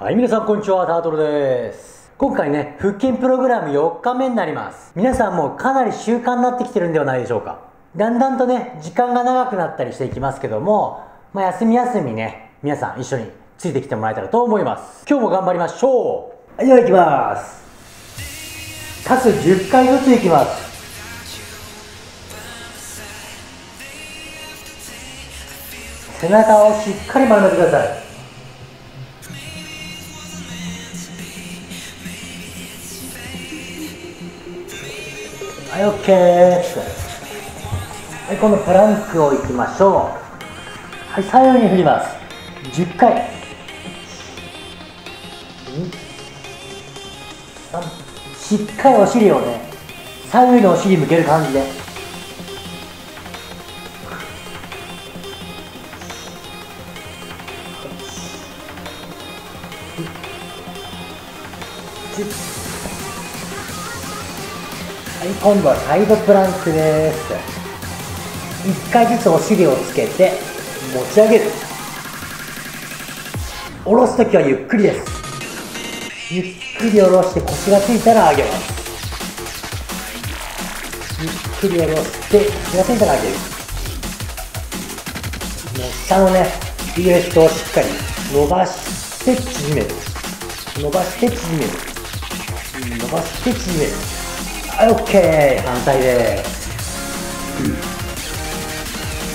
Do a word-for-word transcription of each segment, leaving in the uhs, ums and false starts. はい、皆さんこんにちは、タートルです。今回ね、腹筋プログラムよっかめになります。皆さんもかなり習慣になってきてるんではないでしょうか。だんだんとね、時間が長くなったりしていきますけども、まあ、休み休みね、皆さん一緒についてきてもらえたらと思います。今日も頑張りましょう。はい、では行きます。各じゅっかいずつ行きます。背中をしっかり丸めてください。はい、オッケー。はい、今度プランクをいきましょう。はい、左右に振ります。じゅっかい。しっかりお尻をね、左右のお尻向ける感じで。はい、今度はサイドプランクです。いっかいずつお尻をつけて持ち上げる。下ろすときはゆっくりです。ゆっくり下ろして腰がついたら上げます。ゆっくり下ろして腰がついたら上げる。下のね、ウエストをしっかり伸ばして縮める、伸ばして縮める、伸ばして縮める。はい、オッケー。反対です。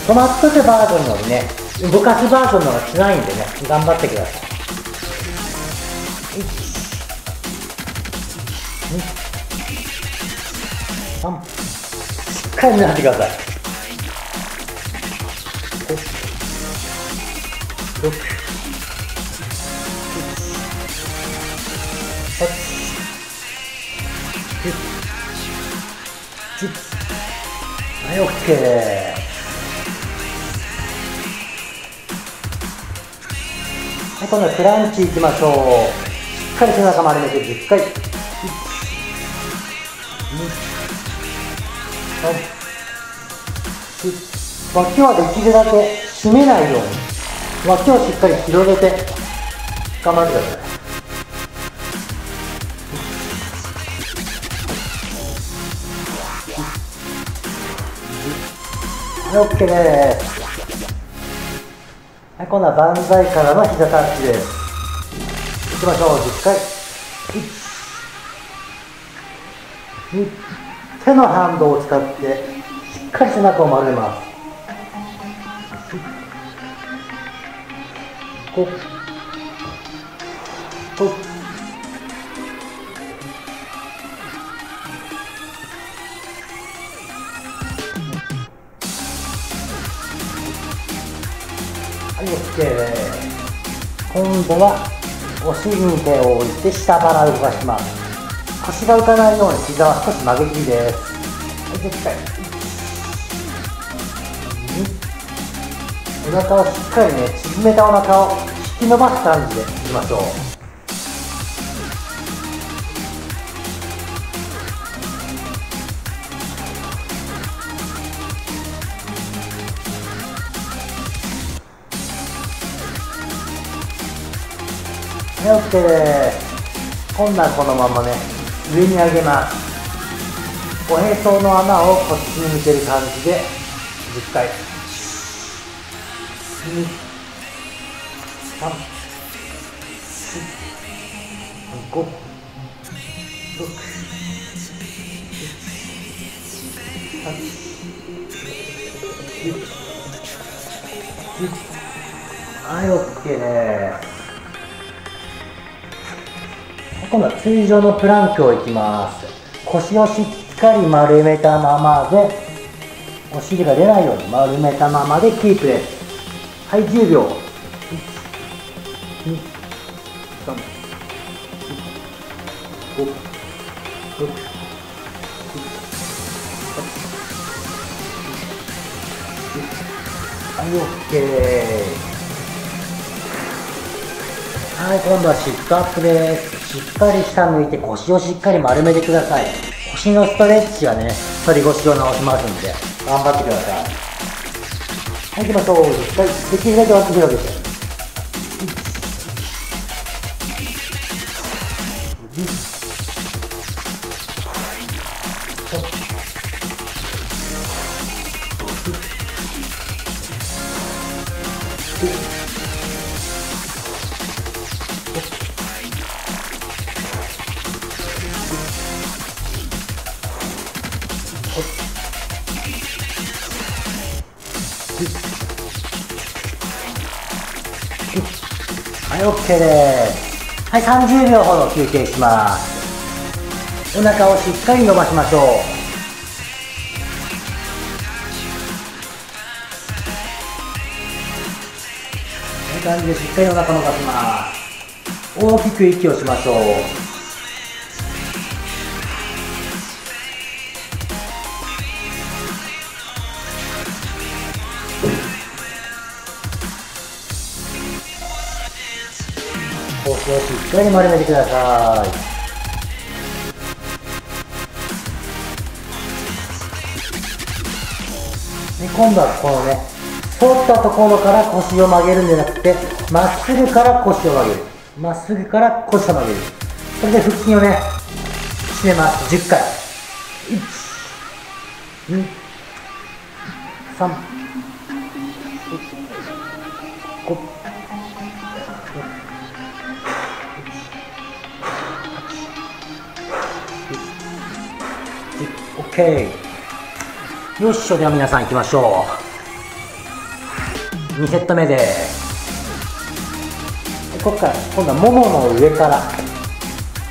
止まっとくバージョンよりね、動かすバージョンの方が辛いんでね、頑張ってください。いちにさん、しっかり狙ってください。ごろくはち、はい、オッケー。はい、今度はクランチいきましょう。しっかり背中丸めてじゅっかい。脇はできるだけ締めないように、脇をしっかり広げて頑張ってください。はい、オッケーです。はい、今度は万歳からの膝タッチです。いきましょう。じゅっかい。いち、に、手の反動を使ってしっかり背中を丸めます。ご、ろく、オッケー。今度はお尻に手を置いて下腹を動かします。腰が浮かないように膝は少し曲げ気味です。はい、じゅっかい。お腹をしっかりね、縮めたお腹を引き伸ばす感じでいきましょう。はい、オッケーです。今度はこのままね、上に上げます。おへその穴をこっちに向ける感じでじゅっかい。に、さん、ご、ろく、はち、きゅう、じゅう。はい、オッケーです。今度は通常のプランクをいきます。腰をしっかり丸めたままで、お尻が出ないように丸めたままでキープです。はい、じゅうびょう。いち、に、さん、ご、ろく、はち、きゅう、じゅう。はい、OK。はい、今度はシットアップです。しっかり下向いて腰をしっかり丸めてください。腰のストレッチはね、反り腰を直しますんで、頑張ってください。はい、行きましょう。できるだけ脇広げて。はい、OK です。はい、さんじゅうびょうほど休憩します。お腹をしっかり伸ばしましょう。感じでしっかりお腹伸ばします。大きく息をしましょう。腰をしっかり丸めてください。で今度はこのね反ったところから腰を曲げるんじゃなくて、まっすぐから腰を曲げる。まっすぐから腰を曲げる。それで腹筋をね、締めます。じゅっかい。いち、に、さん、ご、ろく、なな、はち、きゅう、じゅう。OK。よっしょ、では皆さん行きましょう。にセット目です。ここから今度はももの上から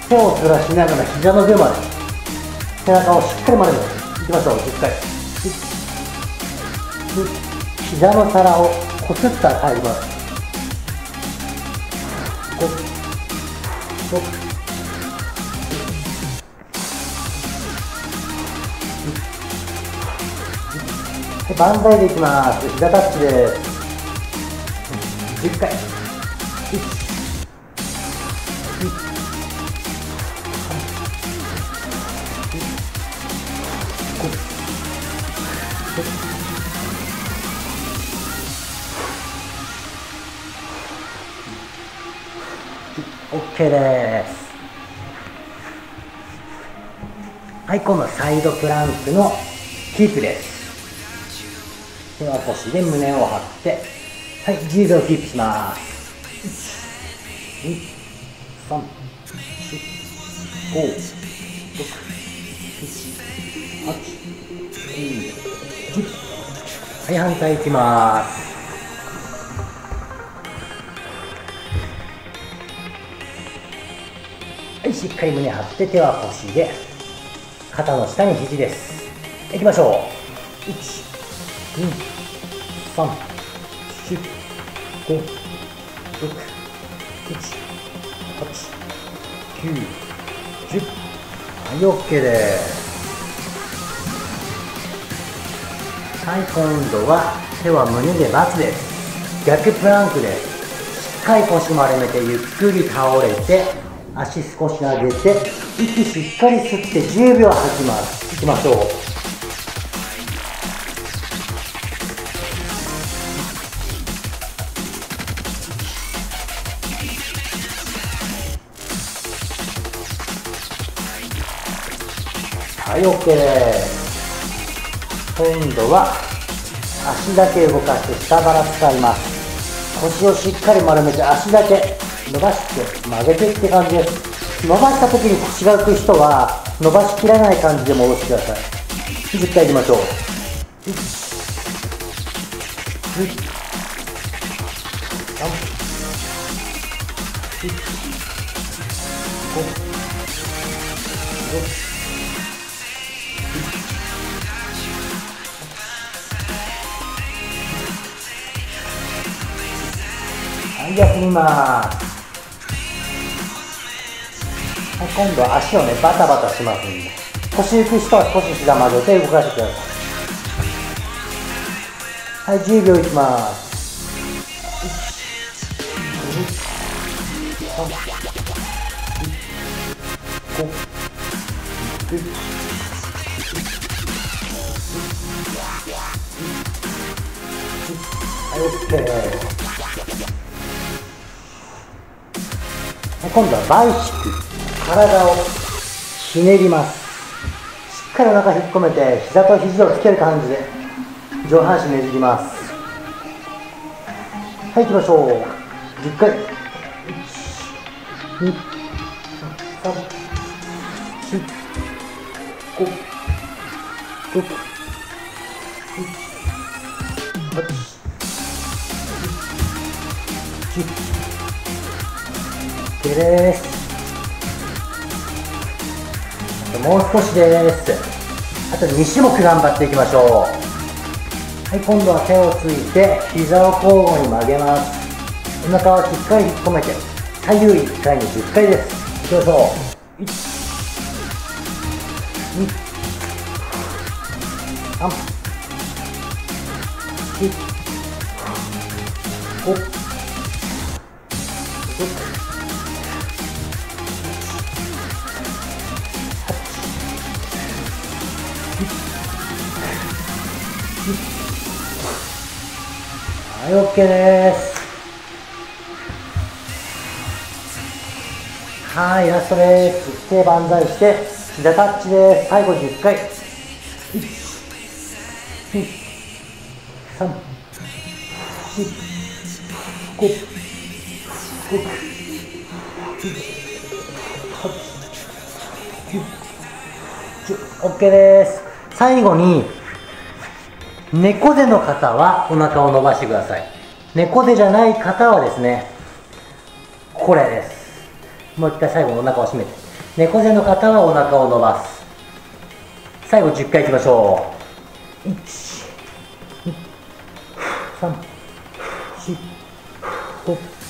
手をずらしながら膝の上まで背中をしっかり丸めていきましょう。じゅっかい。膝の皿をこすったら入ります。バンザイでいきます。膝タッチです。じゅっかい。OK です。はい、今度はサイドプランクのキープです。手は腰で胸を張って、はい、じゅうびょうキープします。いち に さん よん ご ろく なな はち きゅう じゅう。はい、反対いきます。はい、しっかり胸張って、手は腰で肩の下に肘です。いきましょう。いち、に、さん、よん、ご、ろく、なな、はち、きゅう、じゅう。はい、OK です。はい、今度は手は胸でバツです。逆プランクです。しっかり腰丸めて、ゆっくり倒れて、足少し上げて、息しっかり吸ってじゅうびょう吐きます。いきましょう。はい、OK です。今度は足だけ動かして下腹使います。腰をしっかり丸めて、足だけ伸ばして曲げてって感じです。伸ばした時に腰が浮く人は伸ばしきらない感じで戻してください。じゅっかいいきましょう。いち、に、さん、よん、ご、ろく、休みます。今度は足をねバタバタしますんで、腰浮く人は少し膝曲げて動かしてください。はい、じゅうびょういきます。はい、OK。今度はバイシクル。体をひねります。しっかりお腹引っ込めて、膝と肘をつける感じで上半身ねじります。はい、いきましょう。じゅっかい。いち に さん よん ご ろく なな はち きゅう じゅうです。もう少しです。あとにしゅもく頑張っていきましょう。はい、今度は手をついて膝を交互に曲げます。お腹はしっかり引っ込めて、左右いっかいにじゅっかいです。いきましょう。いち に さん よん ごはい、オッケーです。はい、ラストです。手万歳して膝タッチです。最後じゅっかい。いち に さん よん ご ろく なな はち きゅう じゅう。オッケーです。最後に猫背の方はお腹を伸ばしてください。猫背じゃない方はですね、これです。もう一回最後お腹を締めて、猫背の方はお腹を伸ばす。最後じゅっかいいきましょう。いち に さん よん ご ろく な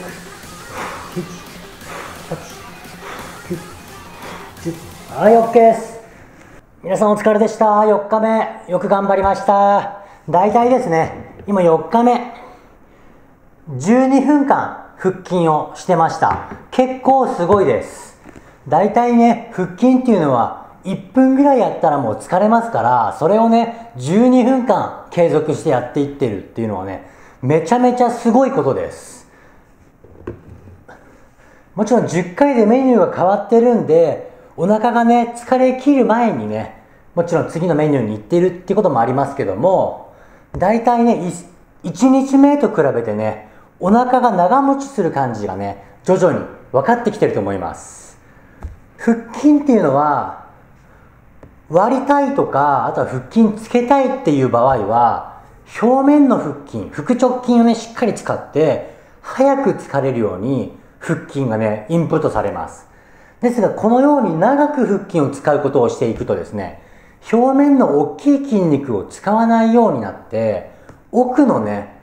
な はち きゅう じゅう。はい、 OK です。皆さんお疲れでした。よっかめ。よく頑張りました。大体ですね、今よっかめ。じゅうにふんかん腹筋をしてました。結構すごいです。大体ね、腹筋っていうのはいっぷんぐらいやったらもう疲れますから、それをね、じゅうにふんかん継続してやっていってるっていうのはね、めちゃめちゃすごいことです。もちろんじゅっかいでメニューが変わってるんで、お腹がね、疲れ切る前にね、もちろん次のメニューに行っているっていうこともありますけども、大体ね、いちにちめと比べてね、お腹が長持ちする感じがね、徐々に分かってきてると思います。腹筋っていうのは、割りたいとか、あとは腹筋つけたいっていう場合は、表面の腹筋、腹直筋をね、しっかり使って、早く疲れるように腹筋がね、インプットされます。ですが、このように長く腹筋を使うことをしていくとですね、表面の大きい筋肉を使わないようになって、奥のね、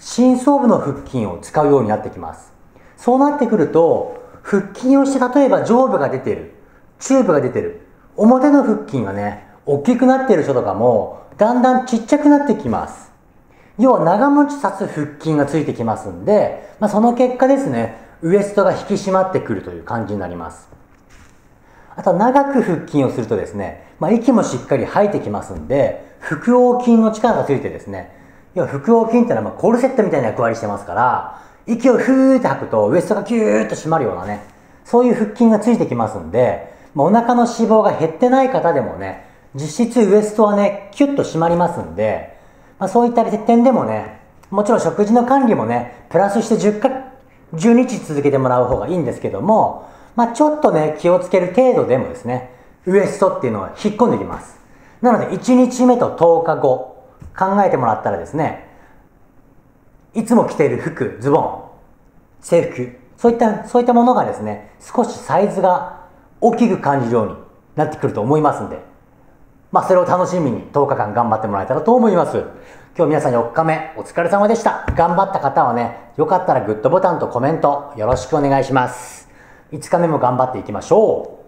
深層部の腹筋を使うようになってきます。そうなってくると、腹筋をして例えば上部が出てる、中部が出てる、表の腹筋がね、大きくなっている人とかも、だんだんちっちゃくなってきます。要は長持ちさす腹筋がついてきますんで、まあ、その結果ですね、ウエストが引き締まってくるという感じになります。あと長く腹筋をするとですね、まあ、息もしっかり吐いてきますんで、腹横筋の力がついてですね、要は腹横筋ってのはまあコルセットみたいな役割してますから、息をふーって吐くとウエストがキューッと締まるようなね、そういう腹筋がついてきますんで、まあ、お腹の脂肪が減ってない方でもね、実質ウエストはね、キュッと締まりますんで、まあ、そういった点でもね、もちろん食事の管理もね、プラスしてじゅっかい、じゅうにち続けてもらう方がいいんですけども、まあ、ちょっとね、気をつける程度でもですね、ウエストっていうのは引っ込んできます。なので、いちにちめととおかご、考えてもらったらですね、いつも着ている服、ズボン、制服、そういった、そういったものがですね、少しサイズが大きく感じるようになってくると思いますんで、まあ、それを楽しみにとおかかん頑張ってもらえたらと思います。今日皆さんよっかめ、お疲れ様でした。頑張った方はね、よかったらグッドボタンとコメント、よろしくお願いします。いつかめも頑張っていきましょう。